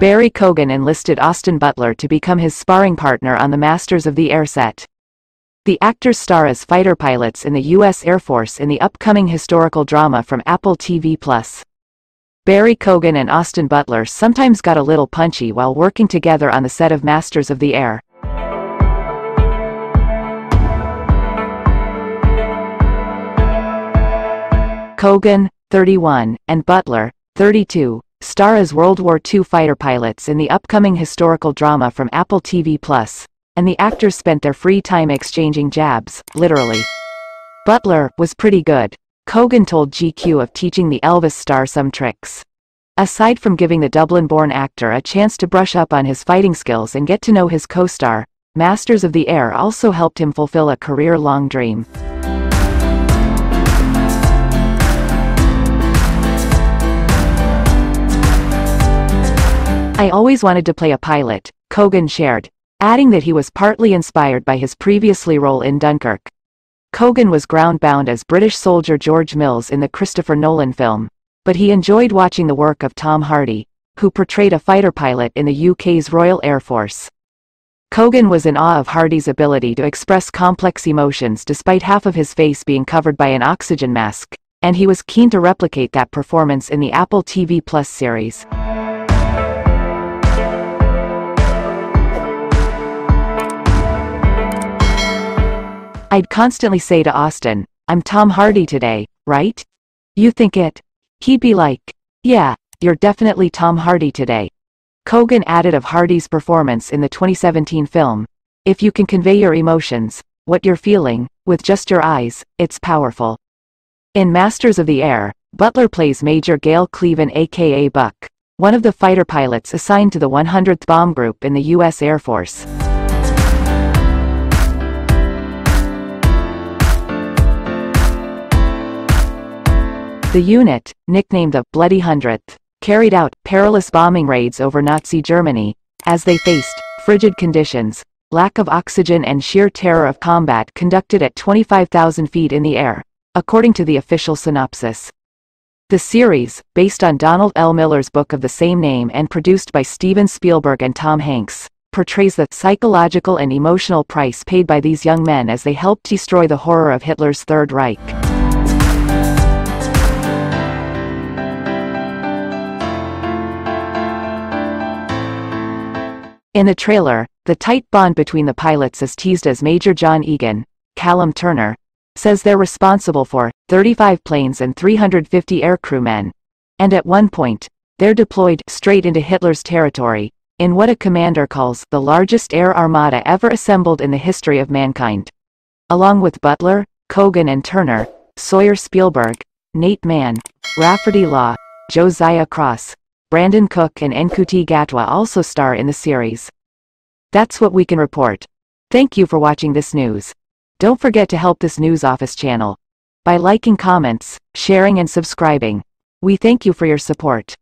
Barry Keoghan enlisted Austin Butler to become his sparring partner on the Masters of the Air set. The actors star as fighter pilots in the U.S. Air Force in the upcoming historical drama from Apple TV+. Barry Keoghan and Austin Butler sometimes got a little punchy while working together on the set of Masters of the Air. Keoghan, 31, and Butler, 32, star as World War II fighter pilots in the upcoming historical drama from Apple TV+, and the actors spent their free time exchanging jabs, literally. Butler was pretty good. Keoghan told GQ of teaching the Elvis star some tricks. Aside from giving the Dublin-born actor a chance to brush up on his fighting skills and get to know his co-star, Masters of the Air also helped him fulfill a career-long dream. "I always wanted to play a pilot," Keoghan shared, adding that he was partly inspired by his previously role in Dunkirk. Keoghan was ground-bound as British soldier George Mills in the Christopher Nolan film, but he enjoyed watching the work of Tom Hardy, who portrayed a fighter pilot in the UK's Royal Air Force. Keoghan was in awe of Hardy's ability to express complex emotions despite half of his face being covered by an oxygen mask, and he was keen to replicate that performance in the Apple TV+ series. "I'd constantly say to Austin, 'I'm Tom Hardy today, right? You think it?' He'd be like, 'Yeah, you're definitely Tom Hardy today.'" Keoghan added of Hardy's performance in the 2017 film, "If you can convey your emotions, what you're feeling, with just your eyes, it's powerful." In Masters of the Air, Butler plays Major Gale Cleven aka Buck, one of the fighter pilots assigned to the 100th Bomb Group in the U.S. Air Force. The unit, nicknamed the Bloody Hundredth, carried out perilous bombing raids over Nazi Germany, as they faced frigid conditions, lack of oxygen and sheer terror of combat conducted at 25,000 feet in the air, according to the official synopsis. The series, based on Donald L. Miller's book of the same name and produced by Steven Spielberg and Tom Hanks, portrays the psychological and emotional price paid by these young men as they helped destroy the horror of Hitler's Third Reich. In the trailer, the tight bond between the pilots is teased as Major John Egan, Callum Turner, says they're responsible for 35 planes and 350 aircrewmen, and at one point, they're deployed straight into Hitler's territory, in what a commander calls the largest air armada ever assembled in the history of mankind. Along with Butler, Keoghan and Turner, Sawyer Spielberg, Nate Mann, Rafferty Law, Josiah Cross, Brandon Cook and Nkuti Gatwa also star in the series. That's what we can report. Thank you for watching this news. Don't forget to help this news office channel by liking, comments, sharing and subscribing. We thank you for your support.